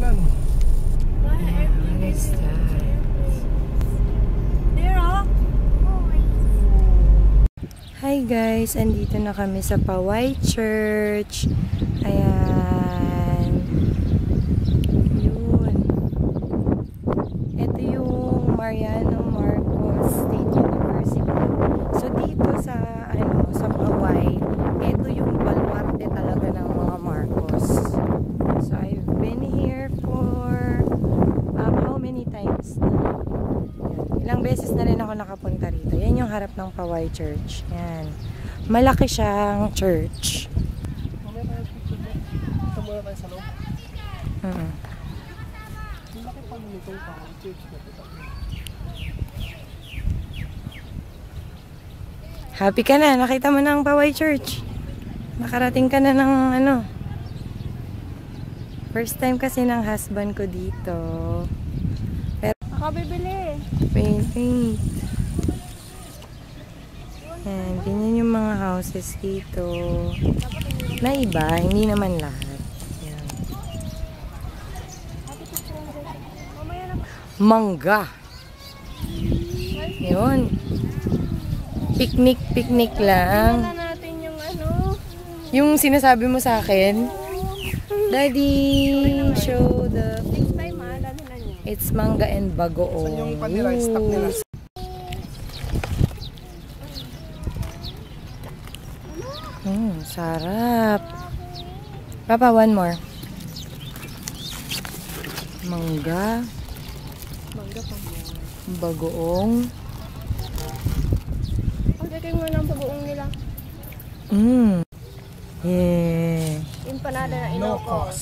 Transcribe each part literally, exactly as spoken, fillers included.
na, no? Why are we that? There are boys. Hi guys, andito na kami sa Paoay Church. Ayan. Yun. Ito yung Mariano Marcos State University. So dito sa ano, sa Paoay, ito yung baluarte talaga ng mga Marcos. So I've been here for um, how many times na? Ilang beses na rin ako nakapunta rito. Yan yung harap ng Paoay Church. Yan. Malaki siyang church. Mm-hmm. Happy ka na. Nakita mo na ang Paoay Church. Nakarating ka na ng ano. First time kasi ng husband ko dito. Nakabibili. Wait, wait. Ayan, ganyan yung mga houses dito. Na iba, hindi naman lahat. Ayan. Mangga. Yun. Picnic, picnic lang. Tingnan natin yung ano. Yung sinasabi mo sa akin. Daddy, show the... It's mangga and bagoong. Yung panira, stock nila. Mm, sarap. Papa, one more. Mangga. Mangga pa. Bagoong. Pagdating mo ng bagoong nila. Mm. Yeah. Empanada na Ilocos.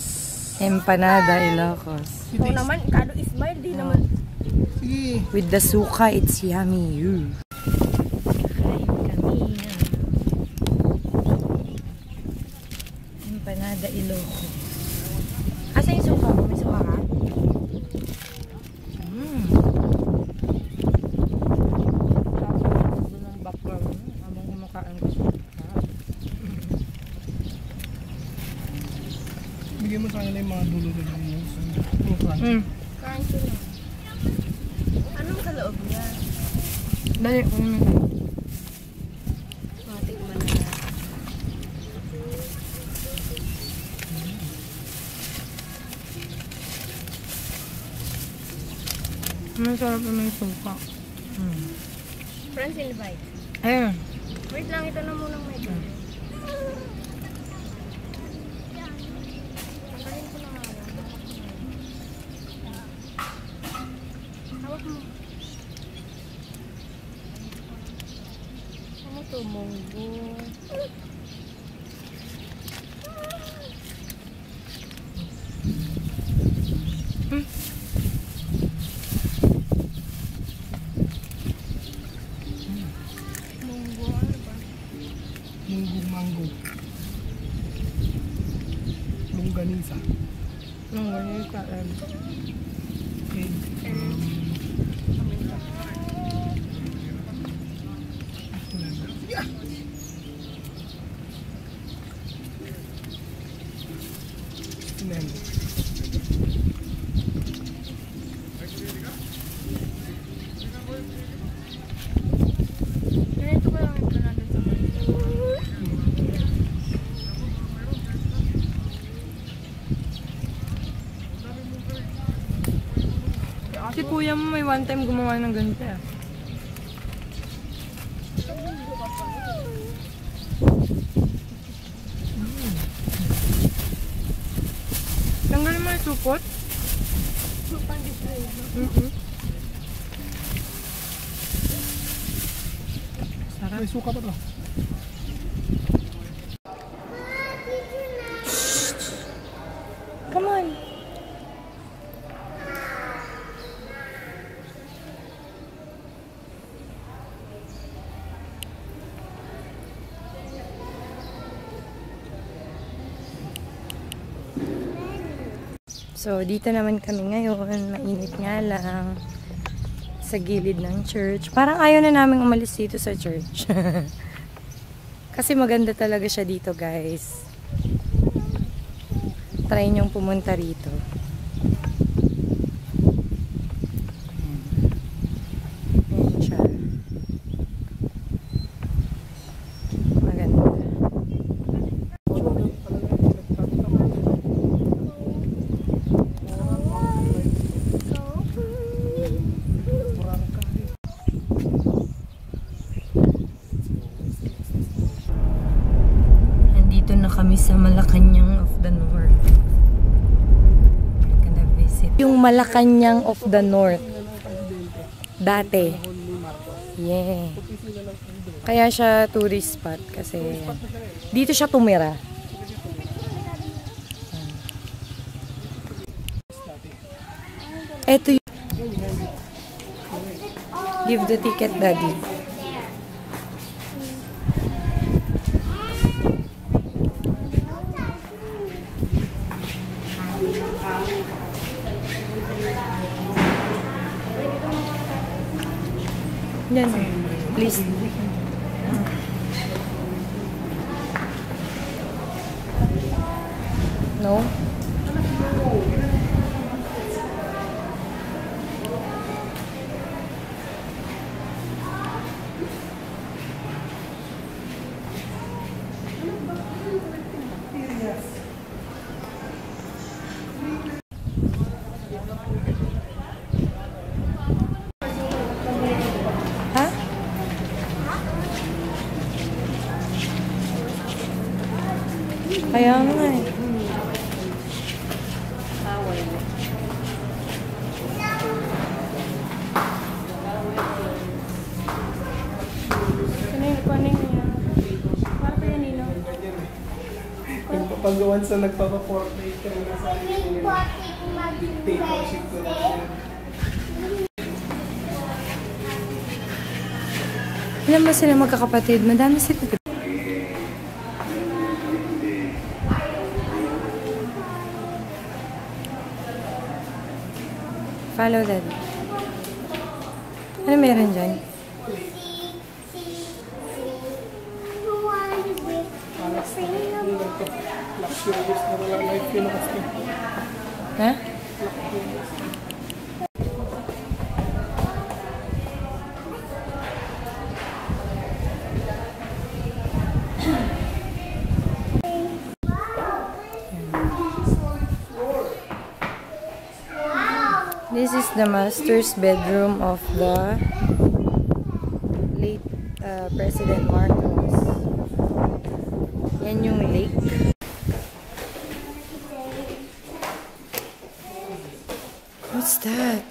Empanada, Ilocos. Ito naman, kado ismail, di naman. Sige. With the suka, it's yummy. Kakain kami. Empanada, Ilocos. Asa yung suka? May suka ka? Mmm. Doon ang background. Amang kumakain ko siya. Bigyan mo sa kanila yung mga dulo doon yung crunchy. Mm. Crunchy lang. Anong sa loob niya? Dali. Mm. Matikman na na. May sarap na may suka. Mm. Friends invite. Ayun. Wait lang, ito na munang may dulo. Munggo. Hmm. Munggo ano ba? Munggo mango. Longganisa. Longganisa. Okay. Um, si kuya mo may one time gumawa ng ganito eh. Tanggalin mo yung supot? Supang display. Sarap. May suka pa ito. Come on. So, dito naman kami ngayon. Mainit nga lang. Sa gilid ng church. Parang ayaw na namin umalis dito sa church. Kasi maganda talaga siya dito, guys. Try niyong pumunta rito. sa Malacanang of the North. We're gonna visit yung Malacanang of the North. Dati. Yeah. Kaya siya tourist spot kasi dito siya tumira. Ito yung... Give the ticket, Daddy. Yan. Please. No? Kaya nga eh. Pag once na nagpapa-portrait ka na sa akin, dictate ko, ship ko na siya. Alam mo sila magkakapatid, madami sila. Follow that. Ano meron dyan? Ha? This is the master's bedroom of the late uh, President Marcos. Yan yung lake. What's that?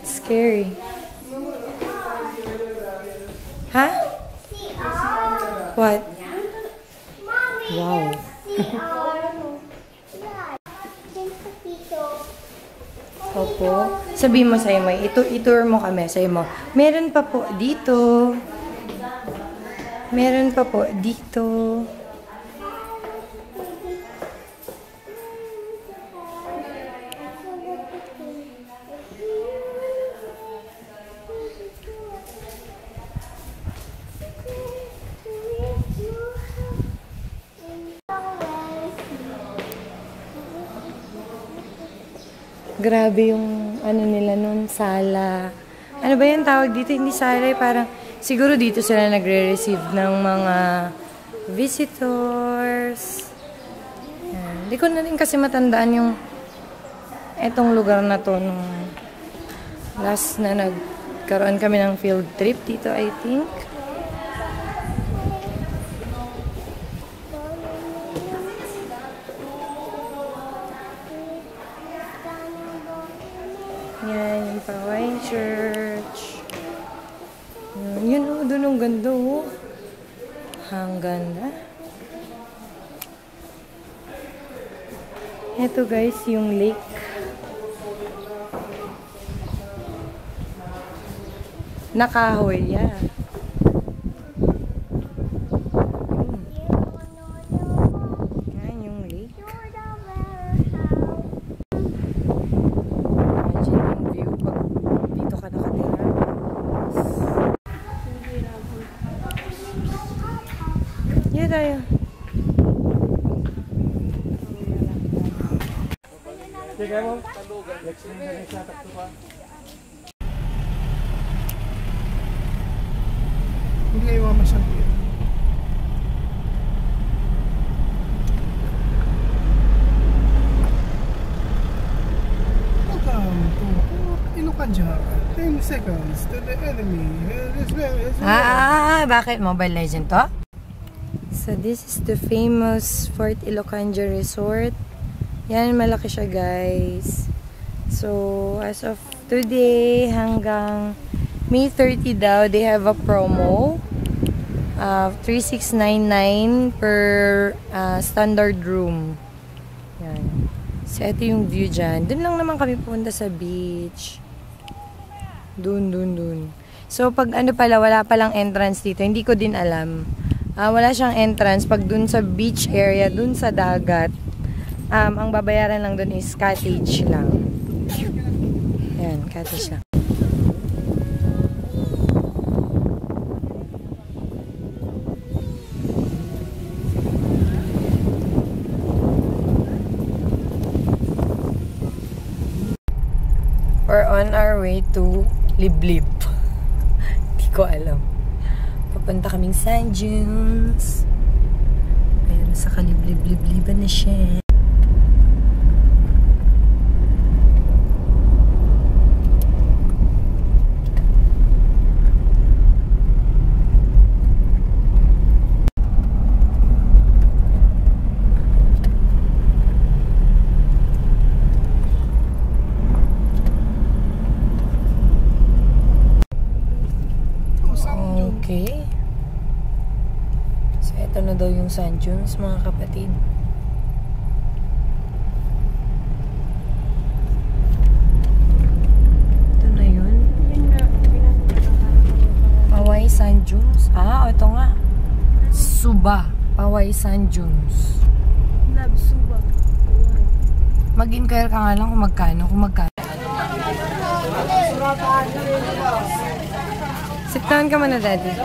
It's scary. Huh? What? Wow. Opo. Sabi mo sa'yo, may ito, itour mo kami sa'yo mo. Meron pa po dito. Meron pa po dito. Grabe yung ano nila nun, sala. Ano ba yung tawag dito? Hindi sala, parang siguro dito sila nagre-receive ng mga visitors. Hindi ko na rin kasi matandaan yung etong lugar na to nung last na nagkaroon kami ng field trip dito, I think. Yan, yung Paoay Church. Yan, yun o, doon ang ganda o. Ang ganda. Eto guys, yung lake. Nakahoy, yan. Yeah. ten seconds to the enemy. Ah, bakit Mobile Legend to? So this is the famous Fort Ilocandia Resort. Yan, malaki siya guys. So as of today hanggang May thirtieth daw, they have a promo of uh, three thousand six hundred ninety-nine per uh, standard room. Yan. So ito yung view dyan. Doon lang naman kami pupunta sa beach. Doon, doon, doon. So pag ano pala, wala palang entrance dito. Hindi ko din alam. Uh, wala siyang entrance pag dun sa beach area, dun sa dagat. Um, ang babayaran lang dun is cottage lang. Ayan, cottage lang. We're on our way to Liblib. Di ko alam. Punta kaming sand dunes. Pero sa kaliblib-libliban na siya. Okay. So, ito na daw yung sand dunes, mga kapatid. Ito na yun. Paoay Sand Dunes. Ah, ito nga. Suba. Paoay Sand Dunes. Love, Suba. Mag-inquire ka nga lang kung magkano. Kung magkano. Siptahan ka man na, Daddy.